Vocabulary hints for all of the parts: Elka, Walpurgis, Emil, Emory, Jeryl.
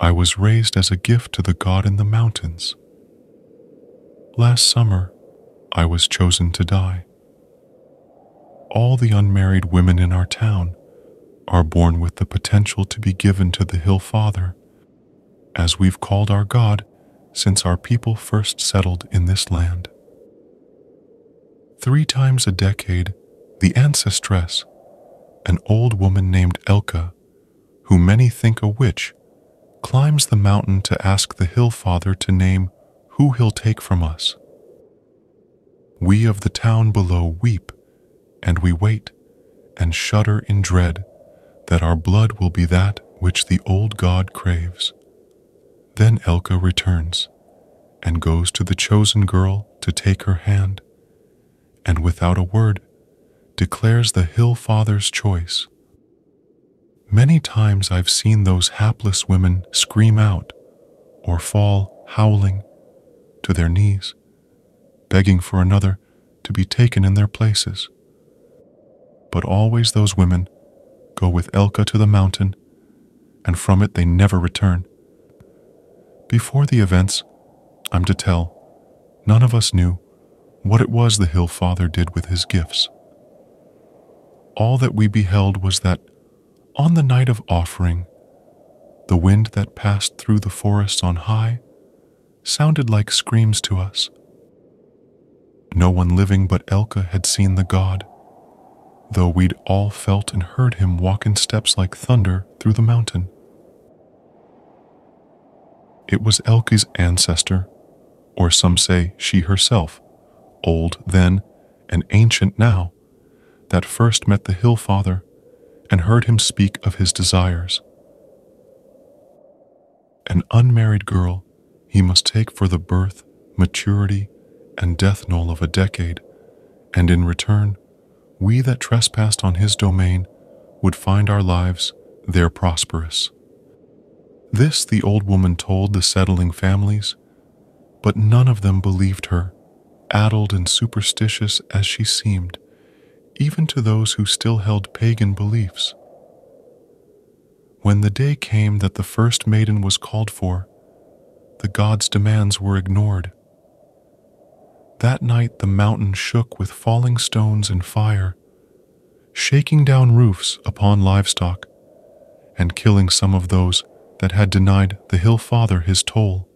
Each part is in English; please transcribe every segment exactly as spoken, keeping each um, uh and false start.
I was raised as a gift to the God in the mountains. Last summer, I was chosen to die. All the unmarried women in our town are born with the potential to be given to the Hill Father, as we've called our God since our people first settled in this land. Three times a decade, the ancestress, an old woman named Elka, who many think a witch, climbs the mountain to ask the Hill Father to name who he'll take from us. We of the town below weep, and we wait and shudder in dread that our blood will be that which the old god craves. Then Elka returns and goes to the chosen girl to take her hand, and without a word declares the Hill Father's choice. Many times I've seen those hapless women scream out or fall howling to their knees, begging for another to be taken in their places. But always those women go with Elka to the mountain, and from it they never return. Before the events, I'm to tell, none of us knew what it was the Hill Father did with his gifts. All that we beheld was that, on the night of offering, the wind that passed through the forests on high sounded like screams to us. No one living but Elka had seen the god, though we'd all felt and heard him walk in steps like thunder through the mountain. It was Elka's ancestor, or some say she herself, old then and ancient now, that first met the Hill Father and heard him speak of his desires. An unmarried girl he must take for the birth, maturity, and death knell of a decade, and in return, we that trespassed on his domain would find our lives there prosperous. This the old woman told the settling families, but none of them believed her, addled and superstitious as she seemed, even to those who still held pagan beliefs. When the day came that the first maiden was called for, the god's demands were ignored. That night the mountain shook with falling stones and fire, shaking down roofs upon livestock, and killing some of those that had denied the Hill Father his toll.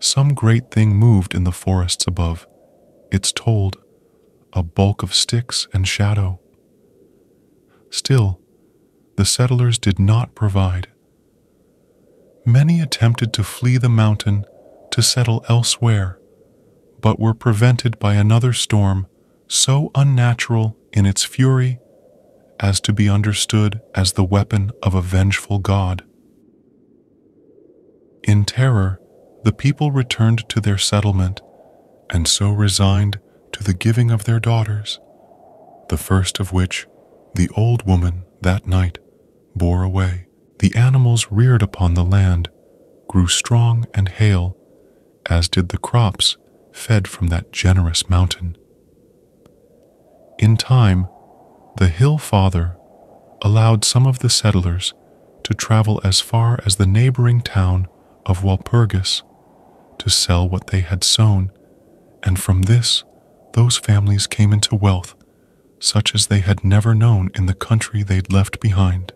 Some great thing moved in the forests above, its tolled, a bulk of sticks and shadow. Still, the settlers did not provide. Many attempted to flee the mountain to settle elsewhere, but were prevented by another storm so unnatural in its fury as to be understood as the weapon of a vengeful god. In terror, the people returned to their settlement and so resigned to the giving of their daughters, the first of which the old woman that night bore away. The animals reared upon the land grew strong and hale, as did the crops fed from that generous mountain. In time, the Hill Father allowed some of the settlers to travel as far as the neighboring town of Walpurgis to sell what they had sown, and from this those families came into wealth such as they had never known in the country they'd left behind.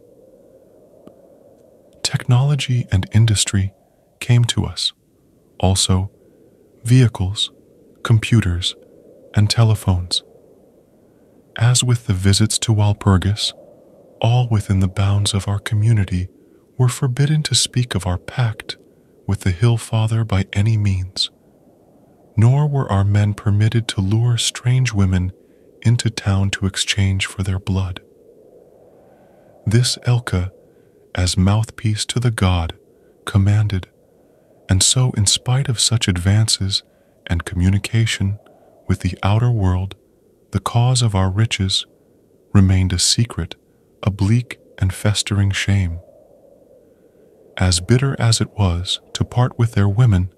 Technology and industry came to us, also vehicles, computers, and telephones. As with the visits to Walpurgis, all within the bounds of our community were forbidden to speak of our pact with the Hill Father by any means, nor were our men permitted to lure strange women into town to exchange for their blood. This Elka, as mouthpiece to the god, commanded, and so in spite of such advances and communication with the outer world, the cause of our riches remained a secret, a bleak and festering shame. As bitter as it was to part with their women,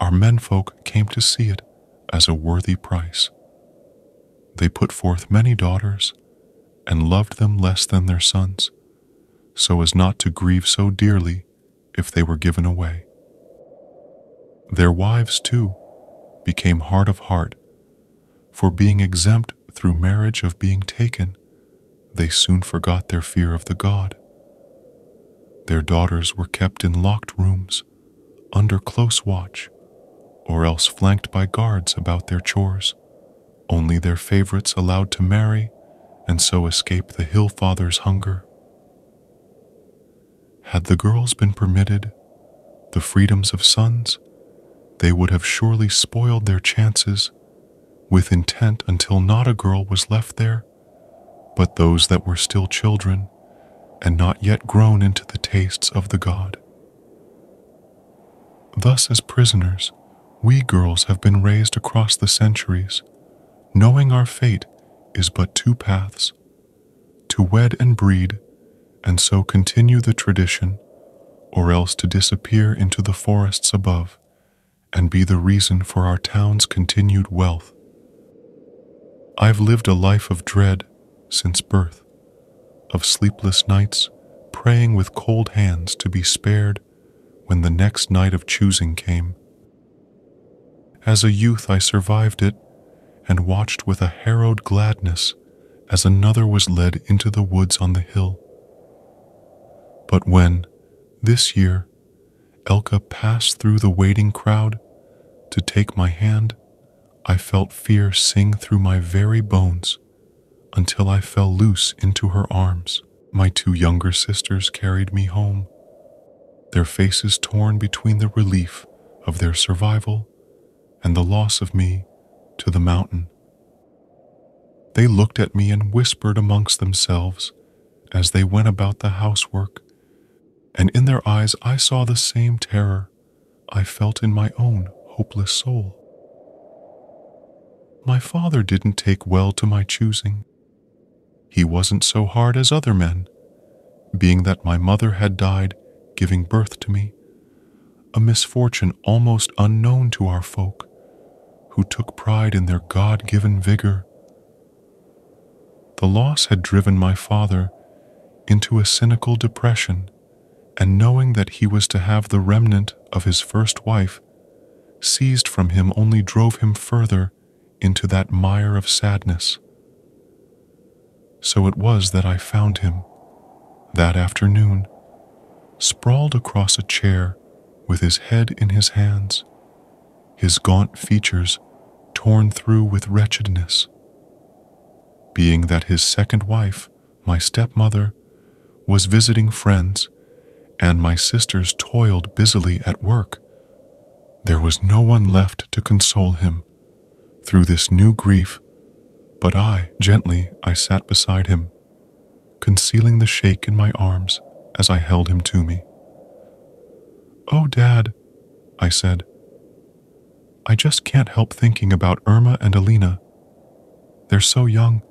our menfolk came to see it as a worthy price. They put forth many daughters and loved them less than their sons, so as not to grieve so dearly if they were given away. Their wives, too, became hard of heart, for being exempt through marriage of being taken, they soon forgot their fear of the god. Their daughters were kept in locked rooms, under close watch, or else flanked by guards about their chores, only their favorites allowed to marry and so escape the hill father's hunger. Had the girls been permitted the freedoms of sons, they would have surely spoiled their chances with intent until not a girl was left there, but those that were still children and not yet grown into the tastes of the god. Thus, as prisoners, we girls have been raised across the centuries, knowing our fate is but two paths, to wed and breed, and so continue the tradition, or else to disappear into the forests above, and be the reason for our town's continued wealth. I've lived a life of dread since birth, of sleepless nights, praying with cold hands to be spared when the next night of choosing came. As a youth I survived it, and watched with a harrowed gladness as another was led into the woods on the hill. But when, this year, Elka passed through the waiting crowd to take my hand, I felt fear sing through my very bones until I fell loose into her arms. My two younger sisters carried me home, their faces torn between the relief of their survival and the loss of me to the mountain. They looked at me and whispered amongst themselves as they went about the housework, and in their eyes I saw the same terror I felt in my own hopeless soul. My father didn't take well to my choosing. He wasn't so hard as other men, being that my mother had died giving birth to me, a misfortune almost unknown to our folk, who took pride in their God-given vigor. The loss had driven my father into a cynical depression, and knowing that he was to have the remnant of his first wife seized from him only drove him further into that mire of sadness. So it was that I found him, that afternoon, sprawled across a chair with his head in his hands, his gaunt features torn through with wretchedness. Being that his second wife, my stepmother, was visiting friends, and my sisters toiled busily at work, there was no one left to console him through this new grief, but I, gently, I sat beside him, concealing the shake in my arms as I held him to me. "Oh, Dad," I said, "I just can't help thinking about Irma and Alina. They're so young.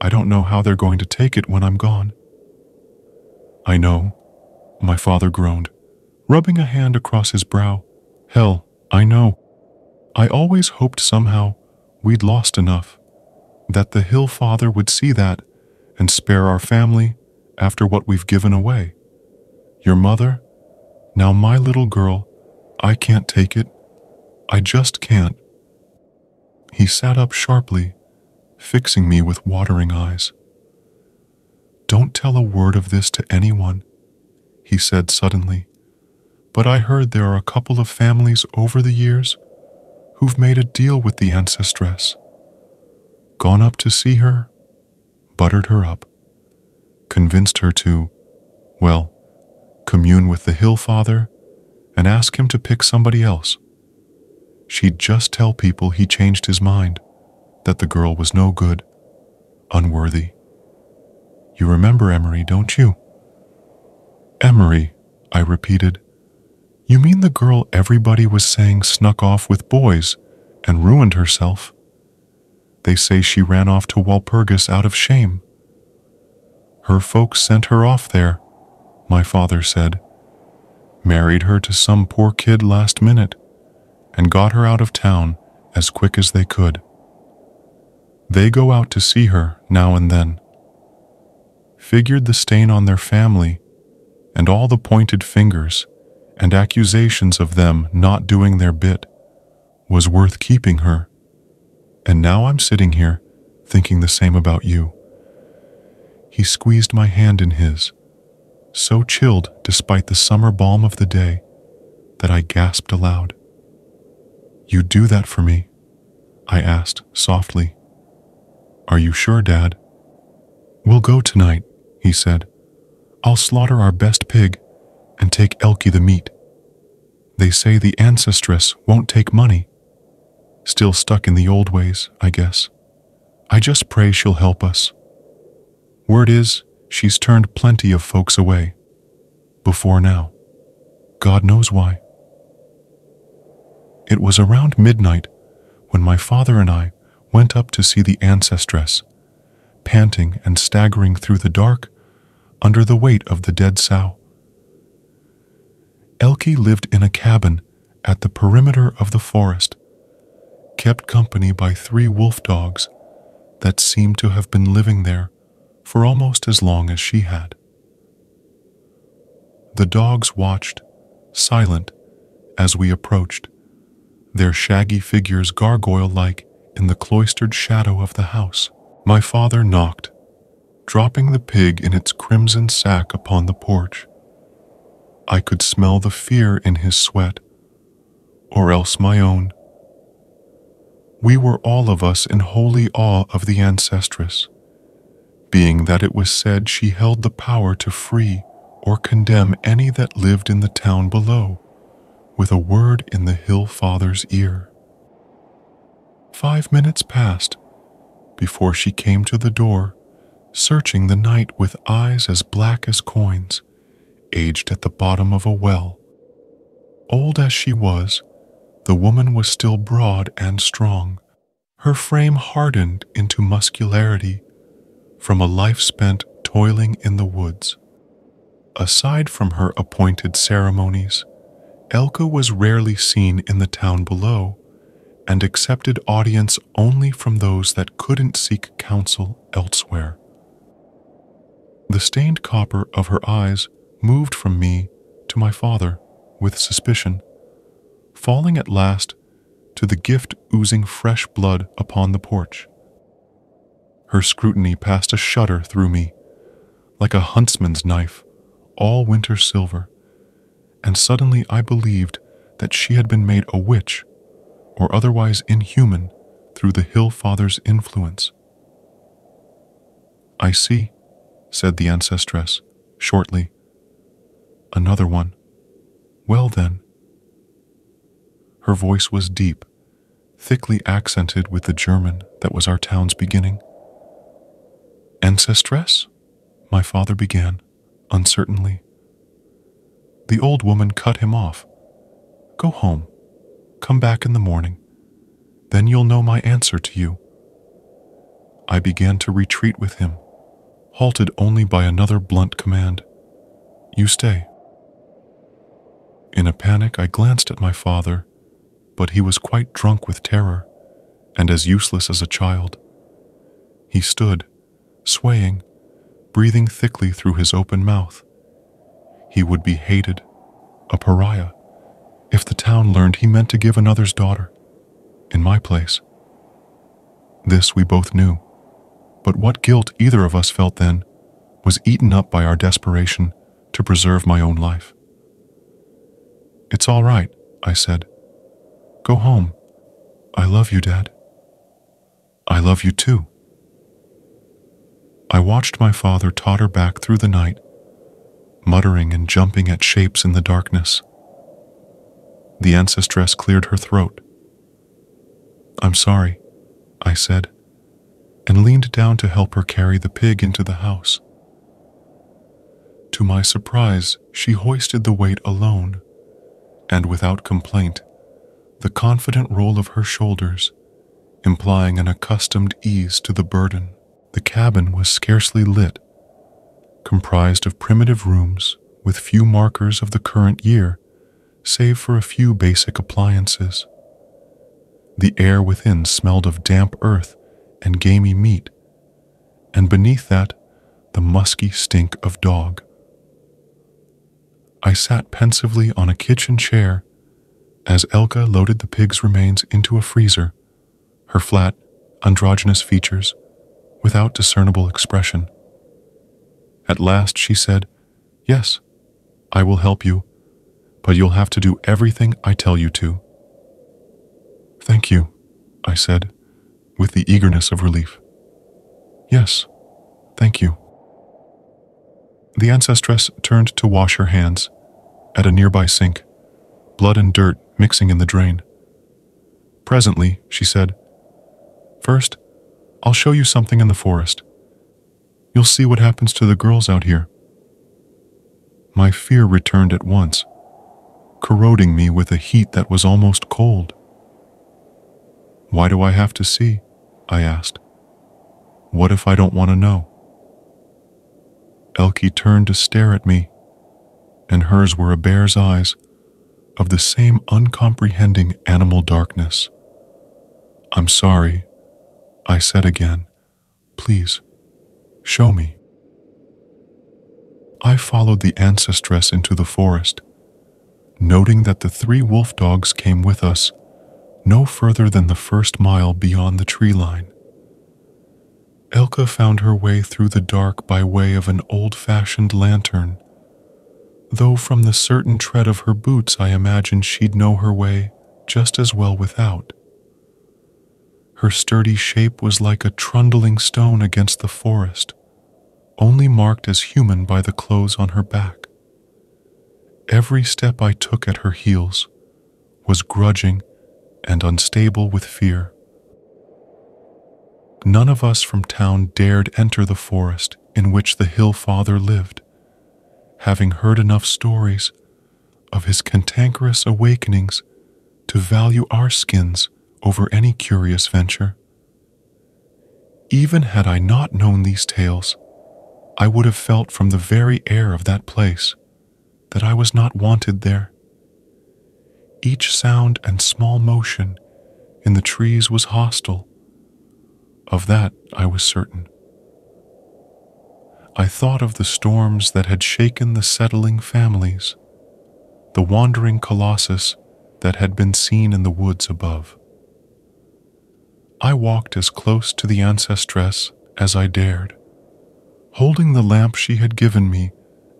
I don't know how they're going to take it when I'm gone." "I know," my father groaned, rubbing a hand across his brow. "Hell, I know. I always hoped somehow we'd lost enough, that the hill father would see that and spare our family after what we've given away. Your mother, now my little girl, I can't take it. I just can't." He sat up sharply, fixing me with watering eyes. "Don't tell a word of this to anyone," he said suddenly, "but I heard there are a couple of families over the years who've made a deal with the ancestress. Gone up to see her, buttered her up, convinced her to, well, commune with the hill father and ask him to pick somebody else. She'd just tell people he changed his mind, that the girl was no good, unworthy. You remember Emory, don't you?" "Emory," I repeated. "You mean the girl everybody was saying snuck off with boys and ruined herself? They say she ran off to Walpurgis out of shame." "Her folks sent her off there," my father said. "Married her to some poor kid last minute, and got her out of town as quick as they could. They go out to see her now and then. Figured the stain on their family and all the pointed fingers and accusations of them not doing their bit was worth keeping her. And now I'm sitting here thinking the same about you." He squeezed my hand in his, so chilled despite the summer balm of the day that I gasped aloud. "You do that for me?" I asked softly. "Are you sure, Dad?" "We'll go tonight," he said. "I'll slaughter our best pig and take Elke the meat. They say the ancestress won't take money. Still stuck in the old ways, I guess. I just pray she'll help us. Word is, she's turned plenty of folks away. Before now. God knows why." It was around midnight when my father and I went up to see the ancestress, panting and staggering through the dark under the weight of the dead sow. Elke lived in a cabin at the perimeter of the forest, kept company by three wolf dogs that seemed to have been living there for almost as long as she had. The dogs watched, silent, as we approached, their shaggy figures gargoyle-like in the cloistered shadow of the house. My father knocked, dropping the pig in its crimson sack upon the porch. I could smell the fear in his sweat, or else my own. We were all of us in holy awe of the ancestress, being that it was said she held the power to free or condemn any that lived in the town below, with a word in the hill father's ear. Five minutes passed before she came to the door, searching the night with eyes as black as coins, aged at the bottom of a well. Old as she was, the woman was still broad and strong, her frame hardened into muscularity from a life spent toiling in the woods. Aside from her appointed ceremonies, Elka was rarely seen in the town below and accepted audience only from those that couldn't seek counsel elsewhere. The stained copper of her eyes moved from me to my father with suspicion, falling at last to the gift oozing fresh blood upon the porch. Her scrutiny passed a shudder through me, like a huntsman's knife, all winter silver, and suddenly I believed that she had been made a witch or otherwise inhuman through the hill father's influence. "I see," said the ancestress shortly. "Another one. Well then." Her voice was deep, thickly accented with the German that was our town's beginning. "Ancestress?" my father began, uncertainly. The old woman cut him off. "Go home. Come back in the morning. Then you'll know my answer to you." I began to retreat with him, halted only by another blunt command. "You stay." In a panic, I glanced at my father, but he was quite drunk with terror and as useless as a child. He stood, swaying, breathing thickly through his open mouth. He would be hated, a pariah, if the town learned he meant to give another's daughter, in my place. This we both knew, but what guilt either of us felt then was eaten up by our desperation to preserve my own life. "It's all right," I said. "Go home. I love you, Dad." "I love you too." I watched my father totter back through the night, muttering and jumping at shapes in the darkness. The ancestress cleared her throat. "I'm sorry," I said, and leaned down to help her carry the pig into the house. To my surprise, she hoisted the weight alone, and without complaint, the confident roll of her shoulders, implying an accustomed ease to the burden. The cabin was scarcely lit, comprised of primitive rooms with few markers of the current year, save for a few basic appliances. The air within smelled of damp earth and gamey meat, and beneath that, the musky stink of dog. I sat pensively on a kitchen chair as Elka loaded the pig's remains into a freezer, her flat, androgynous features without discernible expression. At last she said, "Yes, I will help you, but you'll have to do everything I tell you to." "Thank you," I said, with the eagerness of relief. "Yes, thank you." The ancestress turned to wash her hands at a nearby sink, blood and dirt mixing in the drain. Presently, she said, "First, I'll show you something in the forest. You'll see what happens to the girls out here." My fear returned at once, corroding me with a heat that was almost cold. "Why do I have to see?" I asked. "What if I don't want to know?" Elkie turned to stare at me, and hers were a bear's eyes of the same uncomprehending animal darkness. "I'm sorry," I said again. "Please, show me." I followed the ancestress into the forest, noting that the three wolf dogs came with us no further than the first mile beyond the tree line. Elka found her way through the dark by way of an old-fashioned lantern, though from the certain tread of her boots I imagined she'd know her way just as well without. Her sturdy shape was like a trundling stone against the forest, only marked as human by the clothes on her back. Every step I took at her heels was grudging and unstable with fear. None of us from town dared enter the forest in which the hill father lived, having heard enough stories of his cantankerous awakenings to value our skins over any curious venture. Even had I not known these tales, I would have felt from the very air of that place that I was not wanted there. Each sound and small motion in the trees was hostile. Of that I was certain. I thought of the storms that had shaken the settling families, the wandering colossus that had been seen in the woods above. I walked as close to the ancestress as I dared, holding the lamp she had given me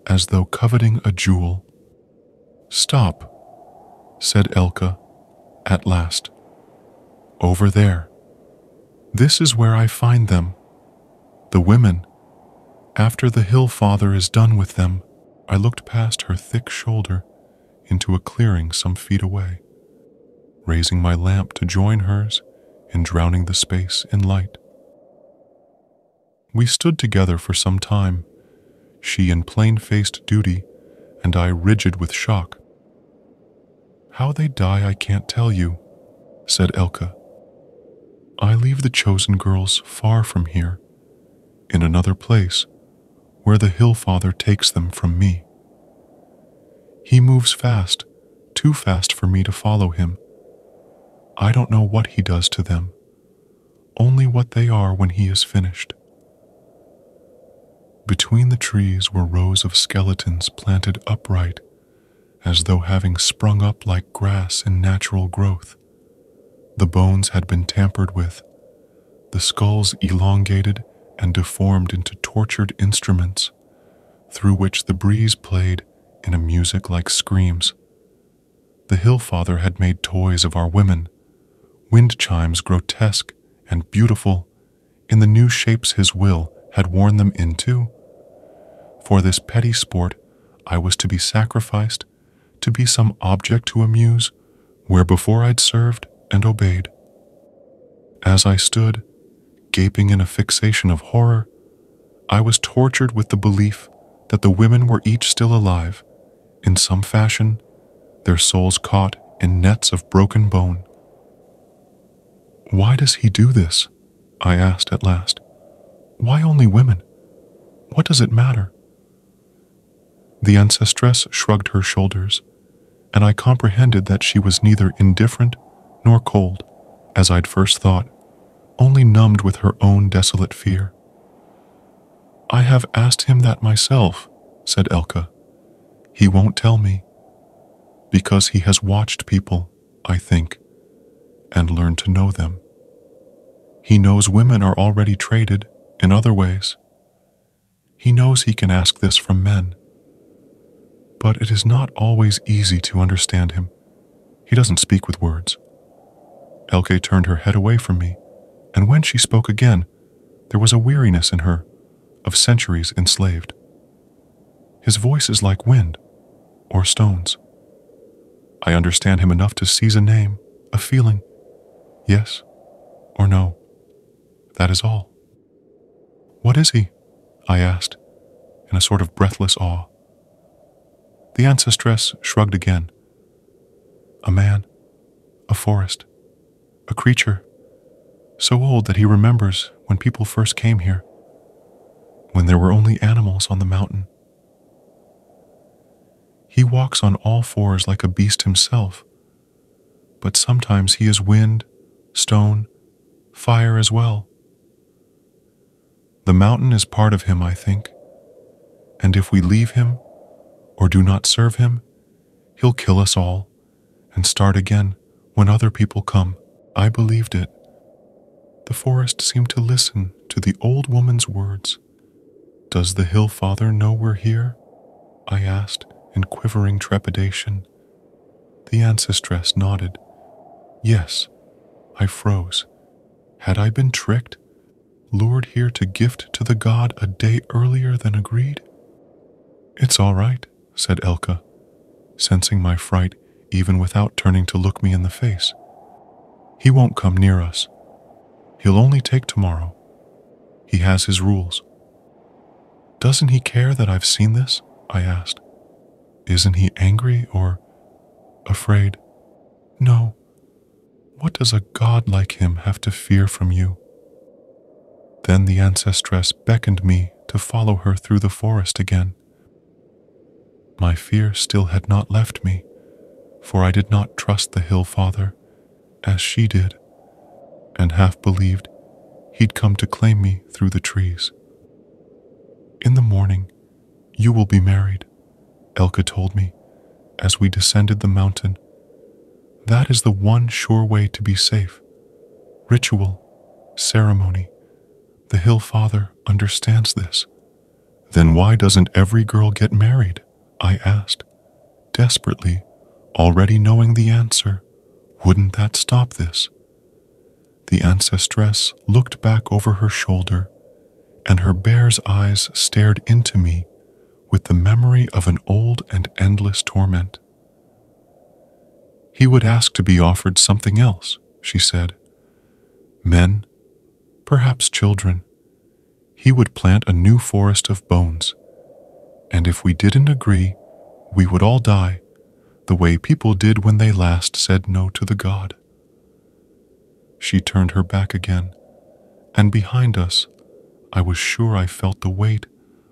as though coveting a jewel. "Stop," said Elka at last. "Over there. This is where I find them, the women. After the hill father is done with them." I looked past her thick shoulder into a clearing some feet away, raising my lamp to join hers and drowning the space in light. We stood together for some time, she in plain-faced duty and I rigid with shock. "How they die I can't tell you," said Elka. "I leave the chosen girls far from here, in another place, where the hill father takes them from me. He moves fast, too fast for me to follow him. I don't know what he does to them, only what they are when he is finished." Between the trees were rows of skeletons planted upright, as though having sprung up like grass in natural growth. The bones had been tampered with, the skulls elongated and deformed into tortured instruments, through which the breeze played in a music like screams. The hill father had made toys of our women, wind chimes grotesque and beautiful, in the new shapes his will had worn them into. For this petty sport, I was to be sacrificed, to be some object to amuse, where before I'd served and obeyed. As I stood, gaping in a fixation of horror, I was tortured with the belief that the women were each still alive, in some fashion, their souls caught in nets of broken bone. "Why does he do this?" I asked at last. "Why only women? What does it matter?" The ancestress shrugged her shoulders, and I comprehended that she was neither indifferent nor cold, as I'd first thought, only numbed with her own desolate fear. "I have asked him that myself," said Elka, He won't tell me, because he has watched people, I think, and learned to know them. He knows women are already traded in other ways. He knows he can ask this from men. But it is not always easy to understand him. He doesn't speak with words. Elka turned her head away from me, and when she spoke again, there was a weariness in her, of centuries enslaved. His voice is like wind, or stones. I understand him enough to seize a name, a feeling, yes or no. That is all. What is he? I asked, in a sort of breathless awe. The ancestress shrugged again. A man, a forest, a creature, so old that he remembers when people first came here, when there were only animals on the mountain. He walks on all fours like a beast himself, but sometimes he is wind, stone, fire as well. The mountain is part of him, I think, and if we leave him or do not serve him, he'll kill us all and start again when other people come. I believed it. The forest seemed to listen to the old woman's words. Does the hill father know we're here? I asked, in quivering trepidation. The ancestress nodded. Yes. I froze. Had I been tricked? Lured here to gift to the god a day earlier than agreed? It's all right, said Elka, sensing my fright even without turning to look me in the face. He won't come near us. He'll only take tomorrow. He has his rules. Doesn't he care that I've seen this? I asked. Isn't he angry or afraid? No. What does a god like him have to fear from you? Then the ancestress beckoned me to follow her through the forest again. My fear still had not left me, for I did not trust the hill father as she did, and half believed he'd come to claim me through the trees. In the morning, you will be married, Elka told me, as we descended the mountain. That is the one sure way to be safe. Ritual, ceremony. The hill father understands this. Then why doesn't every girl get married? I asked, desperately, already knowing the answer. Wouldn't that stop this? The ancestress looked back over her shoulder, and her bear's eyes stared into me with the memory of an old and endless torment. He would ask to be offered something else, she said. Men, perhaps children. He would plant a new forest of bones, and if we didn't agree, we would all die, the way people did when they last said no to the god. She turned her back again, and behind us, I was sure I felt the weight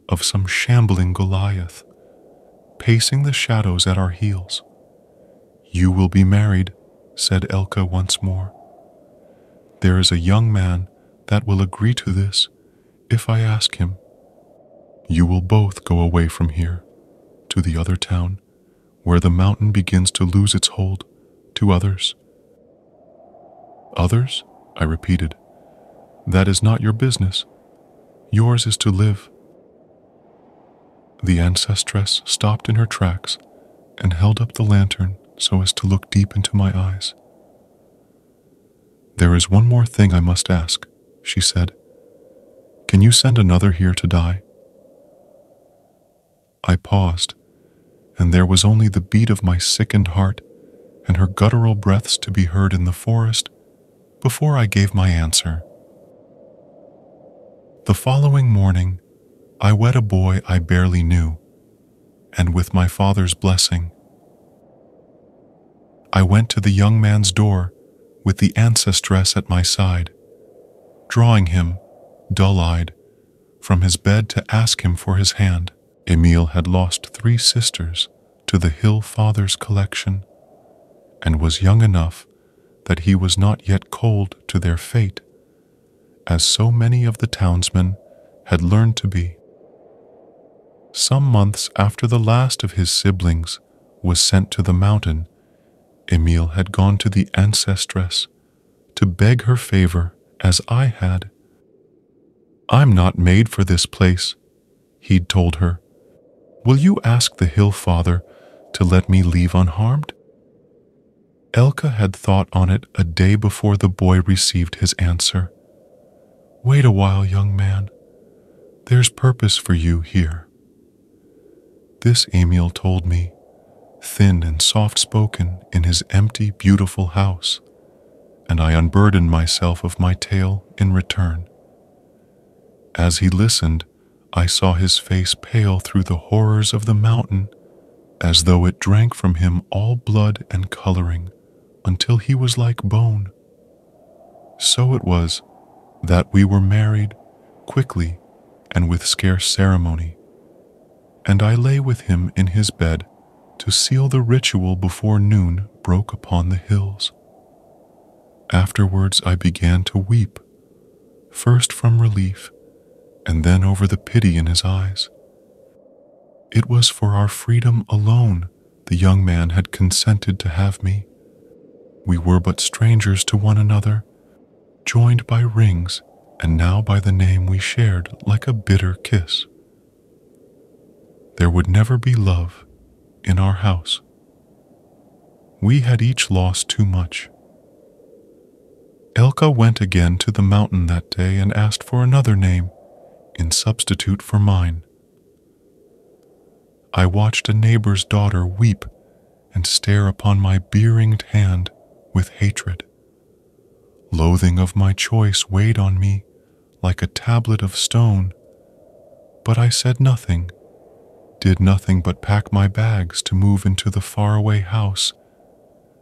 of some shambling Goliath, pacing the shadows at our heels. You will be married, said Elka once more. There is a young man that will agree to this if I ask him. You will both go away from here, to the other town, where the mountain begins to lose its hold, to others. Others? I repeated. That is not your business. Yours is to live. The ancestress stopped in her tracks and held up the lantern so as to look deep into my eyes. There is one more thing I must ask, she said. Can you send another here to die? I paused, and there was only the beat of my sickened heart and her guttural breaths to be heard in the forest before I gave my answer. The following morning, I wed a boy I barely knew, and with my father's blessing. I went to the young man's door with the ancestress at my side, drawing him, dull-eyed, from his bed to ask him for his hand. Emil had lost three sisters to the hill father's collection, and was young enough that he was not yet cold to their fate, as so many of the townsmen had learned to be. Some months after the last of his siblings was sent to the mountain, Emil had gone to the ancestress to beg her favor as I had. "I'm not made for this place," he'd told her. "Will you ask the hill father to let me leave unharmed?" Elka had thought on it a day before the boy received his answer. "Wait a while, young man. There's purpose for you here." This Emil told me, thin and soft-spoken in his empty, beautiful house, and I unburdened myself of my tale in return. As he listened, I saw his face pale through the horrors of the mountain, as though it drank from him all blood and coloring, until he was like bone. So it was that we were married, quickly and with scarce ceremony, and I lay with him in his bed to seal the ritual before noon broke upon the hills. Afterwards I began to weep, first from relief, and then over the pity in his eyes. It was for our freedom alone the young man had consented to have me. We were but strangers to one another, joined by rings and now by the name we shared like a bitter kiss. There would never be love in our house. We had each lost too much. Elka went again to the mountain that day and asked for another name in substitute for mine. I watched a neighbor's daughter weep and stare upon my beringed hand with hatred. Loathing of my choice weighed on me like a tablet of stone, but I said nothing, did nothing but pack my bags to move into the faraway house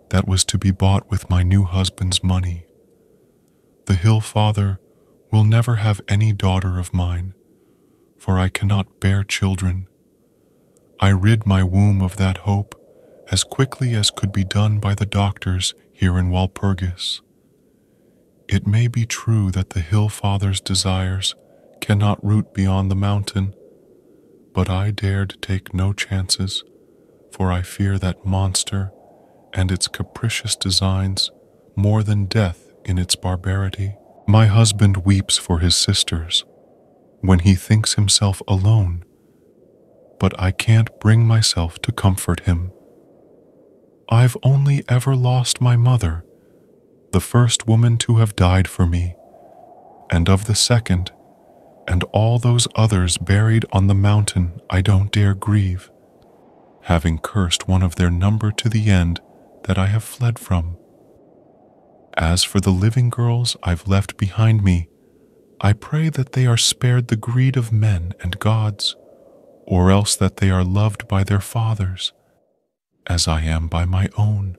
that was to be bought with my new husband's money. The hill father will never have any daughter of mine, for I cannot bear children. I rid my womb of that hope as quickly as could be done by the doctors here in Walpurgis. It may be true that the hill father's desires cannot root beyond the mountain, but I dared take no chances, for I fear that monster and its capricious designs more than death in its barbarity. My husband weeps for his sisters when he thinks himself alone, but I can't bring myself to comfort him. I've only ever lost my mother, the first woman to have died for me, and of the second, and all those others buried on the mountain I don't dare grieve, having cursed one of their number to the end that I have fled from. As for the living girls I've left behind me, I pray that they are spared the greed of men and gods, or else that they are loved by their fathers, as I am by my own.